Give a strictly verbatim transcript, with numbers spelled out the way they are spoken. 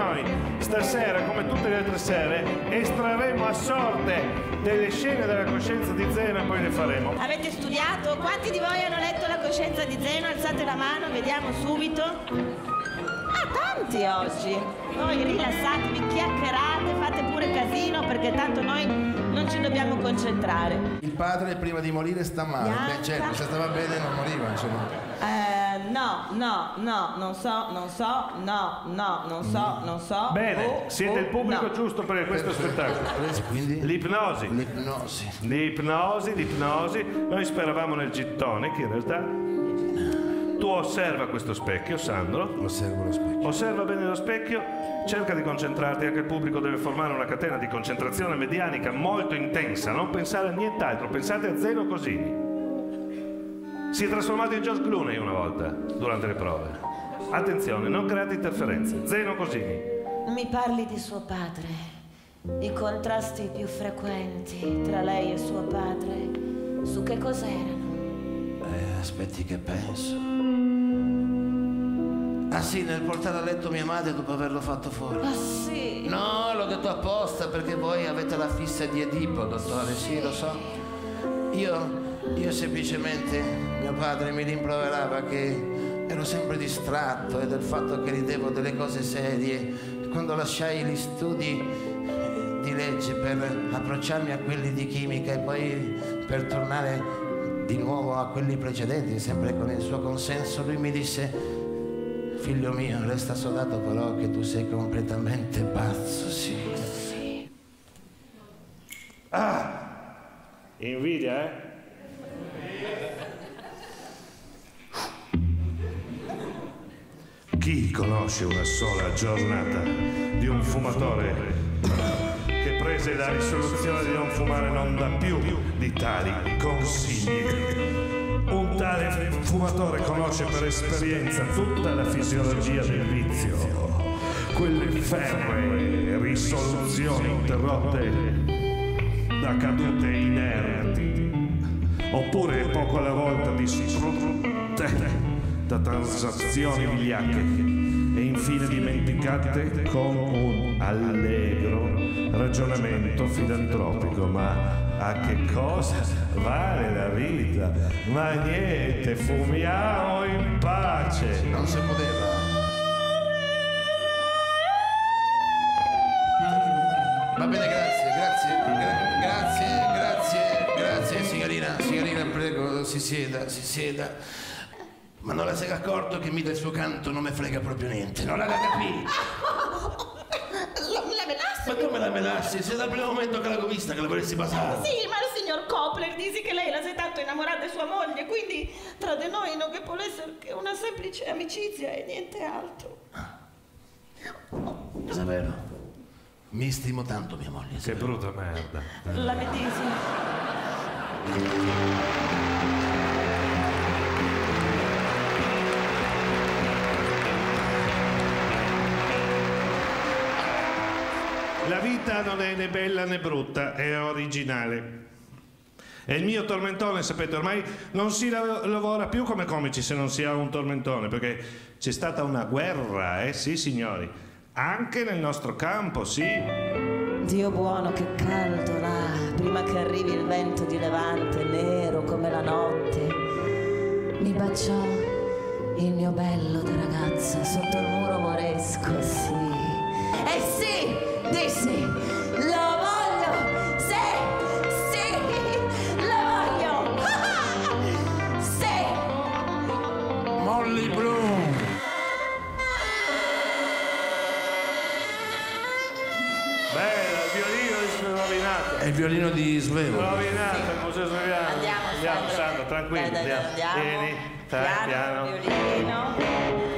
noi stasera, come tutte le altre sere, estrarremo a sorte delle scene della coscienza di Zeno e poi le faremo. Avete studiato? Quanti di voi hanno letto la coscienza di Zeno? Alzate la mano, vediamo subito. Ah, tanti oggi! Voi rilassatevi, chiacchierate, fate pure casino, perché tanto noi non ci dobbiamo concentrare. Il padre prima di morire sta male. Beh, certo, se stava bene non moriva, insomma. Eh, no, no, no, non so, non so, no, no, non so, mm. non so. Bene, oh, siete oh, il pubblico no. giusto per questo spettacolo. L'ipnosi. L'ipnosi. L'ipnosi, l'ipnosi. Noi speravamo nel gittone, che in realtà... Tu osserva questo specchio, Sandro. Osservo lo specchio. Osserva bene lo specchio, cerca di concentrarti, anche il pubblico deve formare una catena di concentrazione medianica molto intensa, non pensare a nient'altro, pensate a Zeno Cosini. Si è trasformato in George Clooney una volta, durante le prove. Attenzione, non create interferenze. Zeno Cosini. Mi parli di suo padre, i contrasti più frequenti tra lei e suo padre, su che cos'erano? Eh, aspetti che penso. Ah sì, nel portare a letto mia madre dopo averlo fatto fuori. Ah sì? No, l'ho detto apposta perché voi avete la fissa di Edipo, dottore, sì, sì lo so. Io, io semplicemente, mio padre mi rimproverava che ero sempre distratto e del fatto che ridevo delle cose serie. Quando lasciai gli studi di legge per approcciarmi a quelli di chimica e poi per tornare di nuovo a quelli precedenti, sempre con il suo consenso, lui mi disse: figlio mio, resta sodato però che tu sei completamente pazzo, sì. Sì. Ah! Invidia, eh? Chi conosce una sola giornata di un fumatore che prese la risoluzione di non fumare non dà più di tali consigli? Un tale fumatore conosce per esperienza tutta la fisiologia del vizio, quelle ferree risoluzioni interrotte da cadute inerti, oppure poco alla volta distrutte da transazioni vigliacche e infine dimenticate con un allegro ragionamento filantropico, ma a che cosa vale la vita? Ma niente, fumiamo in pace. Non si poteva. Va bene, grazie, grazie, gra grazie, grazie, grazie, signorina, signorina, prego, si sieda, si sieda. Ma non la sei accorto che mi del suo canto non me frega proprio niente, non la capito. Ma come la melassi? Se dal primo momento che l'avevo vista che la volessi basare. Sì, ma il signor Kopler disse che lei la sei tanto innamorata di sua moglie, quindi tra di noi non che può essere che una semplice amicizia e niente altro. Ah. Cosa vero? Mi stimo tanto mia moglie. Che brutta merda. La medesima. La vita non è né bella né brutta, è originale. E il mio tormentone, sapete, ormai non si lavora più come comici se non si ha un tormentone, perché c'è stata una guerra, eh sì signori, anche nel nostro campo, sì. Dio buono che caldo là, prima che arrivi il vento di levante, nero come la notte, mi baciò il mio bello da ragazza sotto il muro moresco, sì. E sì! Dissi, lo voglio, sì, sì, lo voglio, sì. Molly Brown. Bella, il violino di rovinato. È il violino di Svelborn. Rovinato, sì. Non si svegliamo. Andiamo, andiamo, Sandro, tranquillo. Andiamo, andiamo. Vieni, piano, piano. Violino.